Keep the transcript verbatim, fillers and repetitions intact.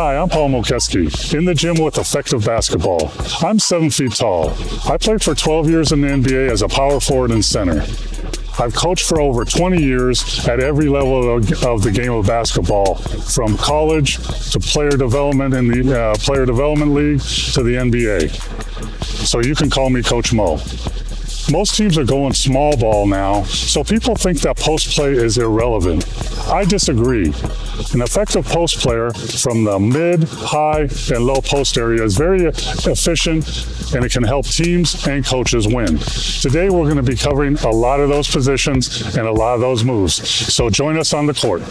Hi, I'm Paul Mokeski, in the gym with effective basketball. I'm seven feet tall. I played for twelve years in the N B A as a power forward and center. I've coached for over twenty years at every level of the game of basketball, from college to player development in the uh, Player Development League to the N B A. So you can call me Coach Mo. Most teams are going small ball now, so people think that post play is irrelevant. I disagree. An effective post player from the mid, high, and low post area is very efficient, and it can help teams and coaches win. Today, we're going to be covering a lot of those positions and a lot of those moves, so join us on the court.